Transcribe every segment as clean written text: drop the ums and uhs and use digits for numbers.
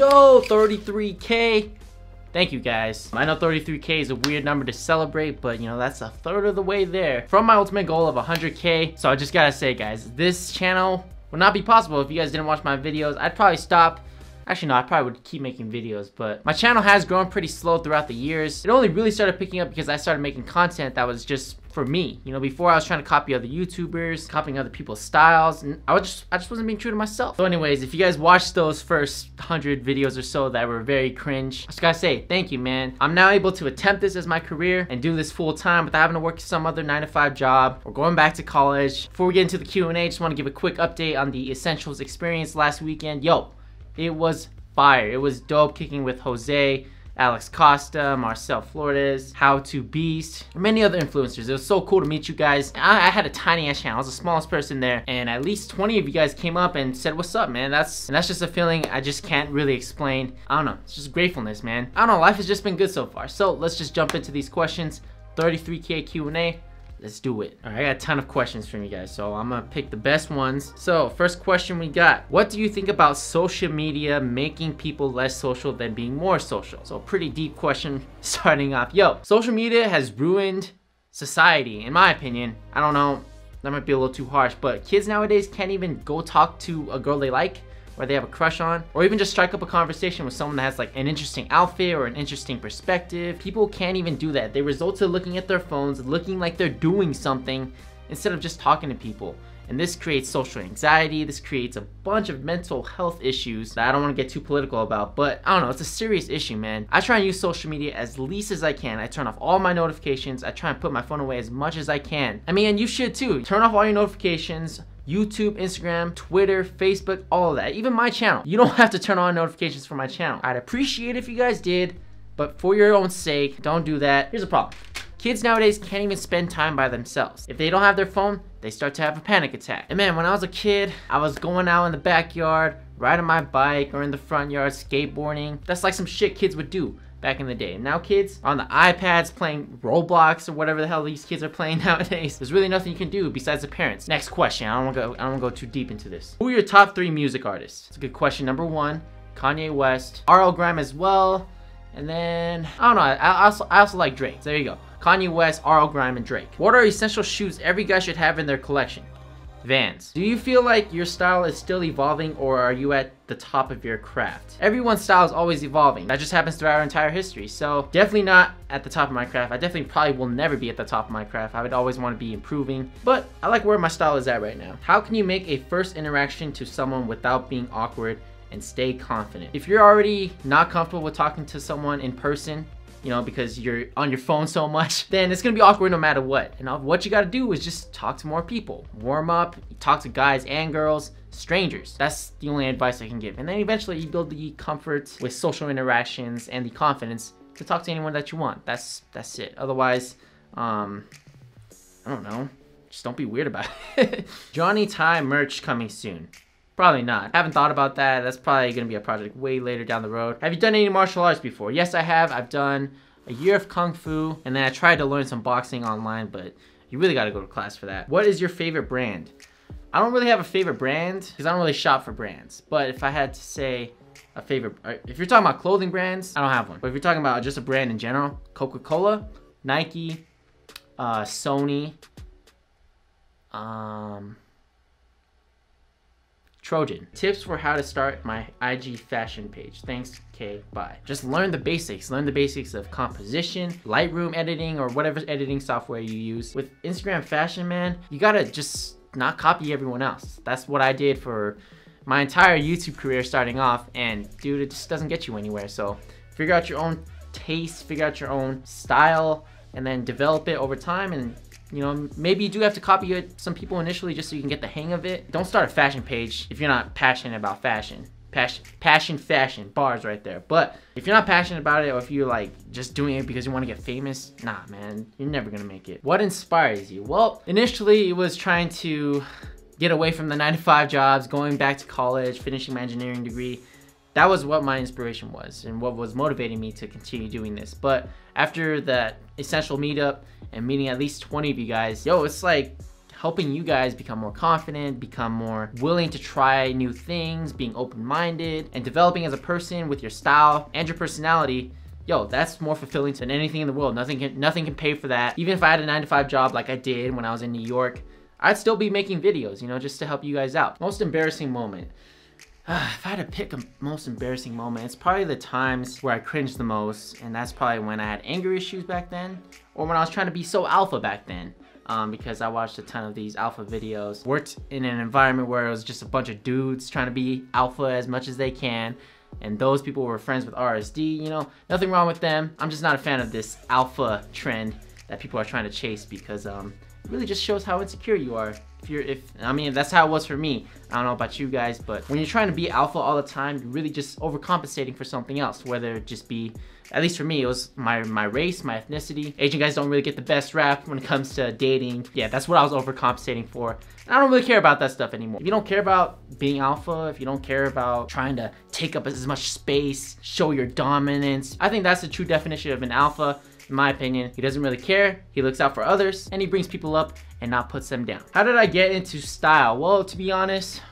Yo, 33K. Thank you guys. I know 33K is a weird number to celebrate, but you know, that's a third of the way there from my ultimate goal of 100K. So I just gotta say guys, this channel would not be possible if you guys didn't watch my videos. I'd probably stop. Actually, no, I probably would keep making videos, but my channel has grown pretty slow throughout the years. It only really started picking up because I started making content that was just for me. You know, before I was trying to copy other YouTubers, copying other people's styles, and I just wasn't being true to myself. So anyways, if you guys watched those first 100 videos or so that were very cringe, I just gotta say, thank you, man. I'm now able to attempt this as my career and do this full time without having to work some other 9-to-5 job or going back to college. Before we get into the Q&A, just wanna give a quick update on the Essentials experience last weekend. Yo. It was fire. It was dope kicking with Jose, Alex Costa, Marcel Flores, How To Beast, many other influencers. It was so cool to meet you guys. I had a tiny ass channel. I was the smallest person there, and at least 20 of you guys came up and said, what's up, man? That's just a feeling I just can't really explain. I don't know. It's just gratefulness, man. I don't know. Life has just been good so far. So let's just jump into these questions. 33K Q&A. Let's do it. All right, I got a ton of questions from you guys, so I'm gonna pick the best ones. So first question we got, what do you think about social media making people less social than being more social? So pretty deep question starting off. Yo, social media has ruined society, in my opinion. I don't know, that might be a little too harsh, but kids nowadays can't even go talk to a girl they like or they have a crush on, or even just strike up a conversation with someone that has like an interesting outfit or an interesting perspective. People can't even do that. They resort to looking at their phones, looking like they're doing something instead of just talking to people. And this creates social anxiety. This creates a bunch of mental health issues that I don't want to get too political about, but I don't know, it's a serious issue, man. I try and use social media as least as I can. I turn off all my notifications. I try and put my phone away as much as I can. I mean, and you should too. Turn off all your notifications. YouTube, Instagram, Twitter, Facebook, all of that. Even my channel. You don't have to turn on notifications for my channel. I'd appreciate it if you guys did, but for your own sake, don't do that. Here's the problem. Kids nowadays can't even spend time by themselves. If they don't have their phone, they start to have a panic attack. And man, when I was a kid, I was going out in the backyard, riding my bike, or in the front yard, skateboarding. That's like some shit kids would do back in the day. And now kids are on the iPads playing Roblox or whatever the hell these kids are playing nowadays. There's really nothing you can do besides the parents. Next question, I don't wanna go too deep into this. Who are your top 3 music artists? It's a good question. Number 1, Kanye West, R.L. Grime as well. And then, I don't know, I also like Drake. There you go. Kanye West, R.L. Grime, and Drake. What are essential shoes every guy should have in their collection? Vans. Do you feel like your style is still evolving, or are you at the top of your craft? Everyone's style is always evolving. That just happens throughout our entire history. So definitely not at the top of my craft. I definitely probably will never be at the top of my craft. I would always want to be improving, but I like where my style is at right now. How can you make a first interaction to someone without being awkward and stay confident? If you're already not comfortable with talking to someone in person, you know, because you're on your phone so much, then it's gonna be awkward no matter what. And what you gotta do is just talk to more people. Warm up, talk to guys and girls, strangers. That's the only advice I can give. And then eventually you build the comfort with social interactions and the confidence to talk to anyone that you want. That's it. Otherwise, I don't know, just don't be weird about it. Johnny Thai merch coming soon. Probably not. I haven't thought about that. That's probably gonna be a project way later down the road. Have you done any martial arts before? Yes, I have. I've done a year of Kung Fu, and then I tried to learn some boxing online, but you really gotta go to class for that. What is your favorite brand? I don't really have a favorite brand, because I don't really shop for brands. But if I had to say a favorite, if you're talking about clothing brands, I don't have one. But if you're talking about just a brand in general, Coca-Cola, Nike, Sony, Trojan. Tips for how to start my IG fashion page. Thanks, K, bye. Just learn the basics. Learn the basics of composition, Lightroom editing, or whatever editing software you use. With Instagram fashion, man, you gotta just not copy everyone else. That's what I did for my entire YouTube career starting off, and dude, it just doesn't get you anywhere. So figure out your own taste, figure out your own style, and then develop it over time. And you know, maybe you do have to copy it, some people initially, just so you can get the hang of it. Don't start a fashion page if you're not passionate about fashion. Passion, bars right there. But if you're not passionate about it, or if you're like just doing it because you want to get famous, nah, man, you're never gonna make it. What inspires you? Well, initially it was trying to get away from the 9-to-5 jobs, going back to college, finishing my engineering degree. That was what my inspiration was and what was motivating me to continue doing this. But after that essential meetup and meeting at least 20 of you guys, yo, it's like helping you guys become more confident, become more willing to try new things, being open-minded, and developing as a person with your style and your personality. Yo, that's more fulfilling than anything in the world. Nothing can pay for that. Even if I had a 9-to-5 job like I did when I was in New York, I'd still be making videos, you know, just to help you guys out. Most embarrassing moment. If I had to pick a most embarrassing moment, it's probably the times where I cringed the most, and that's probably when I had anger issues back then, or when I was trying to be so alpha back then, because I watched a ton of these alpha videos. Worked in an environment where it was just a bunch of dudes trying to be alpha as much as they can, and those people were friends with RSD, you know, nothing wrong with them. I'm just not a fan of this alpha trend that people are trying to chase, because it really just shows how insecure you are. I mean, that's how it was for me. I don't know about you guys, but when you're trying to be alpha all the time, you're really just overcompensating for something else, whether it just be, at least for me, it was my race, my ethnicity. Asian guys don't really get the best rap when it comes to dating. Yeah, that's what I was overcompensating for. And I don't really care about that stuff anymore. If you don't care about being alpha, if you don't care about trying to take up as much space, show your dominance, I think that's the true definition of an alpha. In my opinion, he doesn't really care, he looks out for others, and he brings people up and not puts them down. How did I get into style? Well, to be honest,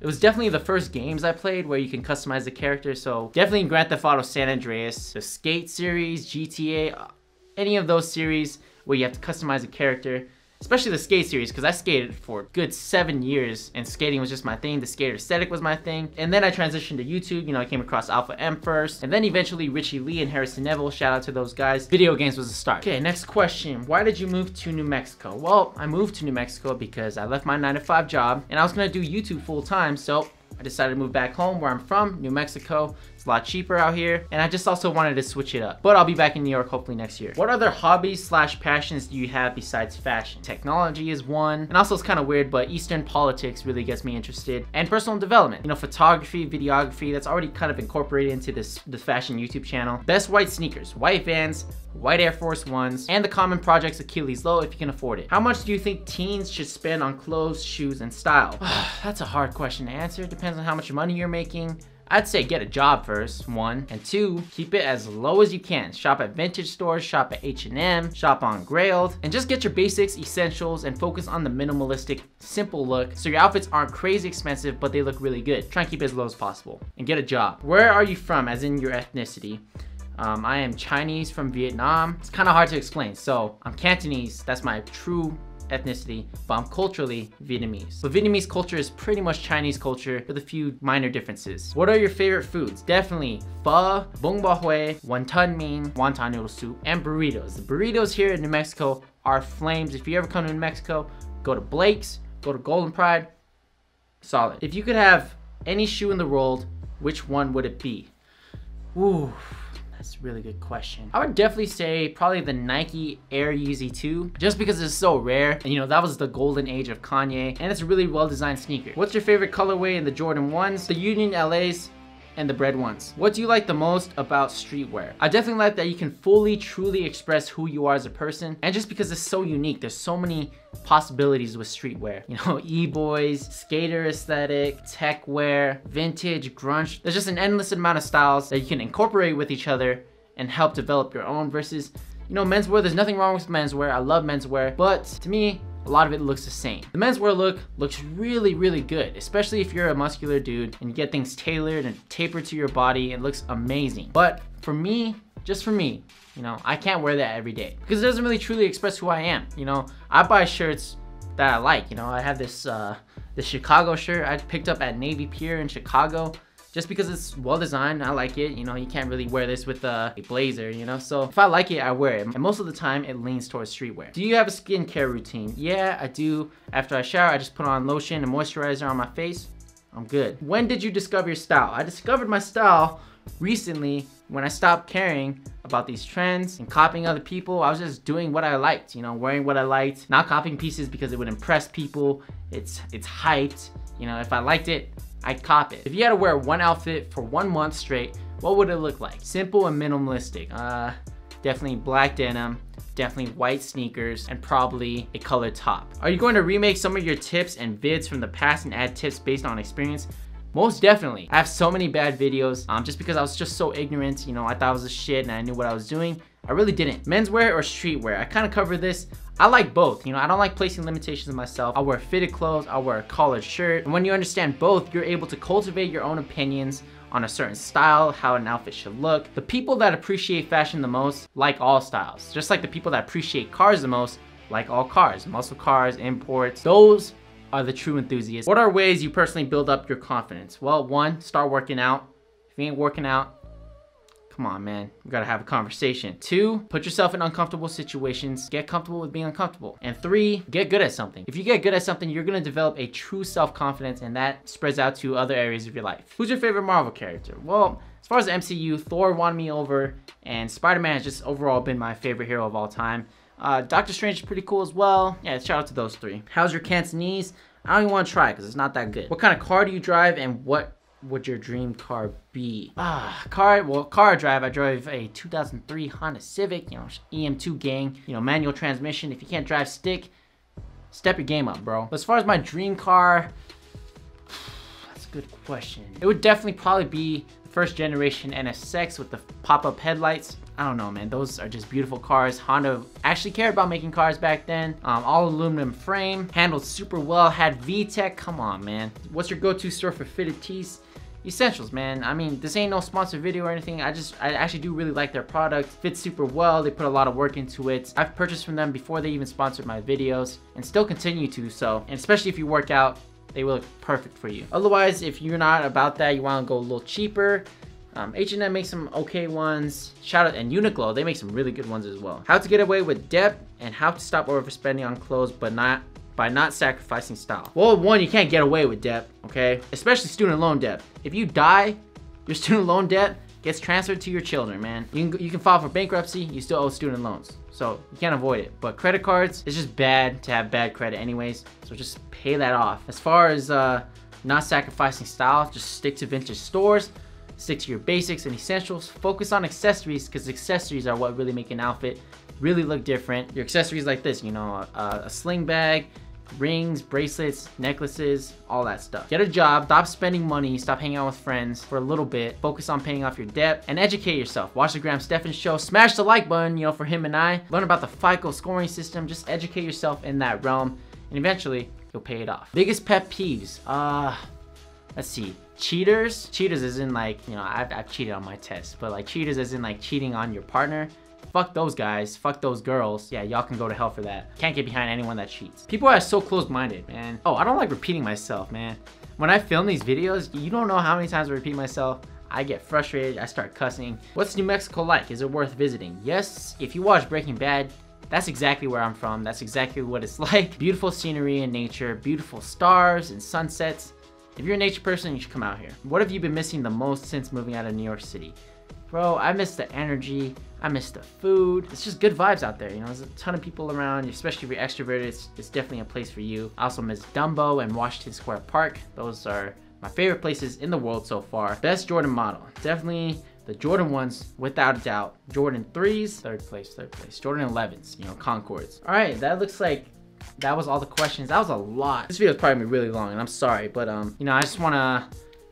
it was definitely the first games I played where you can customize the character, so definitely in Grand Theft Auto San Andreas, the Skate series, GTA, any of those series where you have to customize a character, especially the Skate series, because I skated for a good 7 years and skating was just my thing. The skater aesthetic was my thing. And then I transitioned to YouTube. You know, I came across Alpha M first, and then eventually Richie Lee and Harrison Neville. Shout out to those guys. Video games was a start. Okay, next question. Why did you move to New Mexico? Well, I moved to New Mexico because I left my 9-to-5 job and I was going to do YouTube full time. So I decided to move back home where I'm from, New Mexico. It's a lot cheaper out here. And I just also wanted to switch it up. But I'll be back in New York hopefully next year. What other hobbies / passions do you have besides fashion? Technology is one. And also it's kind of weird, but Eastern politics really gets me interested. And personal development. You know, photography, videography, that's already kind of incorporated into the fashion YouTube channel. Best white sneakers, white Vans, white Air Force Ones, and the common projects Achilles low if you can afford it. How much do you think teens should spend on clothes, shoes, and style? That's a hard question to answer. It depends on how much money you're making. I'd say get a job first, one, and two, keep it as low as you can. Shop at vintage stores, shop at H&M, shop on Grailed, and just get your basics, essentials, and focus on the minimalistic, simple look so your outfits aren't crazy expensive, but they look really good. Try and keep it as low as possible, and get a job. Where are you from, as in your ethnicity? I am Chinese from Vietnam. It's kind of hard to explain, so I'm Cantonese, that's my true ethnicity, but I'm culturally Vietnamese. But Vietnamese culture is pretty much Chinese culture with a few minor differences. What are your favorite foods? Definitely pho, bún bò huế, wonton mein, wonton noodle soup, and burritos. The burritos here in New Mexico are flames. If you ever come to New Mexico, go to Blake's, go to Golden Pride, solid. If you could have any shoe in the world, which one would it be? Ooh. That's a really good question. I would definitely say probably the Nike Air Yeezy 2, just because it's so rare. And you know, that was the golden age of Kanye, and it's a really well-designed sneaker. What's your favorite colorway in the Jordan 1s, the Union LAs, and the bread ones? What do you like the most about streetwear? I definitely like that you can fully, truly express who you are as a person, and just because it's so unique, there's so many possibilities with streetwear. You know, e-boys, skater aesthetic, tech wear, vintage, grunge. There's just an endless amount of styles that you can incorporate with each other and help develop your own versus, you know, menswear. There's nothing wrong with menswear. I love menswear, but to me, a lot of it looks the same. The menswear look looks really, really good, especially if you're a muscular dude and you get things tailored and tapered to your body. It looks amazing. But for me, just for me, you know, I can't wear that every day because it doesn't really truly express who I am. You know, I buy shirts that I like. You know, I have this Chicago shirt I picked up at Navy Pier in Chicago. Just because it's well designed, I like it. You know, you can't really wear this with a blazer, you know? So if I like it, I wear it. And most of the time it leans towards streetwear. Do you have a skincare routine? Yeah, I do. After I shower, I just put on lotion and moisturizer on my face. I'm good. When did you discover your style? I discovered my style recently when I stopped caring about these trends and copying other people. I was just doing what I liked, you know, wearing what I liked, not copying pieces because it would impress people. It's hyped. You know, if I liked it, I'd cop it. If you had to wear one outfit for 1 month straight, what would it look like? Simple and minimalistic. Definitely black denim, definitely white sneakers, and probably a colored top. Are you going to remake some of your tips and vids from the past and add tips based on experience? Most definitely. I have so many bad videos just because I was just so ignorant. You know, I thought I was a shit and I knew what I was doing. I really didn't. Menswear or streetwear? I kind of covered this. I like both, you know, I don't like placing limitations on myself. I wear fitted clothes, I wear a collared shirt. And when you understand both, you're able to cultivate your own opinions on a certain style, how an outfit should look. The people that appreciate fashion the most like all styles, just like the people that appreciate cars the most like all cars, muscle cars, imports. Those are the true enthusiasts. What are ways you personally build up your confidence? Well, one, start working out. If you ain't working out, come on, man, we gotta have a conversation. Two, put yourself in uncomfortable situations. Get comfortable with being uncomfortable. And three, get good at something. If you get good at something, you're gonna develop a true self-confidence, and that spreads out to other areas of your life. Who's your favorite Marvel character? Well, as far as the MCU, Thor won me over, and Spider-Man has just overall been my favorite hero of all time. Doctor Strange is pretty cool as well. Yeah, shout out to those three. How's your Cantonese? I don't even wanna try it, cause it's not that good. What kind of car do you drive, and what would your dream car be? Car drive, I drove a 2003 Honda Civic, you know, EM2 gang, you know, manual transmission. If you can't drive stick, step your game up, bro. As far as my dream car, that's a good question. It would definitely probably be first generation NSX with the pop-up headlights. I don't know, man, those are just beautiful cars. Honda actually cared about making cars back then. All aluminum frame, handled super well, had VTEC, come on, man. What's your go-to store for fitted tees? Essentials, man. I mean, this ain't no sponsored video or anything. I actually do really like their product. Fits super well. They put a lot of work into it. I've purchased from them before they even sponsored my videos and still continue to, so. And especially if you work out, they will look perfect for you. Otherwise, if you're not about that, you wanna go a little cheaper, H&M makes some okay ones. Shout out, and Uniqlo, they make some really good ones as well. How to get away with debt and how to stop overspending on clothes but not by not sacrificing style. Well, one, you can't get away with debt, okay? Especially student loan debt. If you die, your student loan debt gets transferred to your children, man. You can file for bankruptcy, you still owe student loans. So you can't avoid it. But credit cards, it's just bad to have bad credit anyways. So just pay that off. As far as not sacrificing style, just stick to vintage stores. Stick to your basics and essentials. Focus on accessories, because accessories are what really make an outfit really look different. Your accessories like this, you know, a sling bag, rings, bracelets, necklaces, all that stuff. Get a job, stop spending money, stop hanging out with friends for a little bit, focus on paying off your debt, and educate yourself. Watch the Graham Stephan show, smash the like button, you know, for him and I. Learn about the FICO scoring system, just educate yourself in that realm, and eventually, you'll pay it off. Biggest pet peeves, let's see. Cheaters. Cheaters as in, like, you know, I've cheated on my tests, but like cheaters as in like cheating on your partner. Fuck those guys, fuck those girls. Yeah, y'all can go to hell for that. Can't get behind anyone that cheats. People are so close-minded, man. Oh, I don't like repeating myself, man. When I film these videos, you don't know how many times I repeat myself. I get frustrated, I start cussing. What's New Mexico like? Is it worth visiting? Yes, if you watch Breaking Bad, that's exactly where I'm from. That's exactly what it's like. Beautiful scenery and nature, beautiful stars and sunsets. If you're a nature person, you should come out here. What have you been missing the most since moving out of New York City? Bro, I miss the energy. I miss the food. It's just good vibes out there. You know, there's a ton of people around, especially if you're extroverted. It's definitely a place for you. I also miss Dumbo and Washington Square Park. Those are my favorite places in the world so far. Best Jordan model. Definitely the Jordan 1s, without a doubt. Jordan 3s, third place. Jordan 11s, you know, Concords. All right, that looks like that was all the questions. That was a lot. This video is probably gonna be really long, and I'm sorry, but you know, I just wanna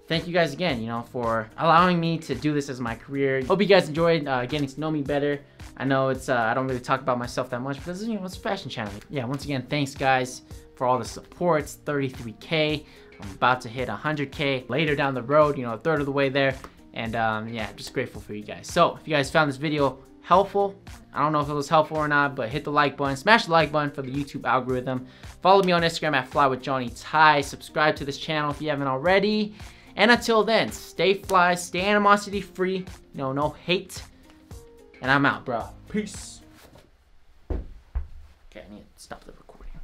thank you guys again, you know, for allowing me to do this as my career. Hope you guys enjoyed getting to know me better. I know it's I don't really talk about myself that much, but this is, you know, it's a fashion channel. Yeah, once again, thanks guys for all the supports. 33K. I'm about to hit 100K later down the road, you know, a third of the way there. And yeah, just grateful for you guys. So if you guys found this video helpful, I don't know if it was helpful or not, but hit the like button, smash the like button for the YouTube algorithm. Follow me on Instagram at flywithjohnnythai. Subscribe to this channel if you haven't already. And until then, stay fly, stay animosity free, no hate. And I'm out, bro. Peace. Okay, I need to stop the recording.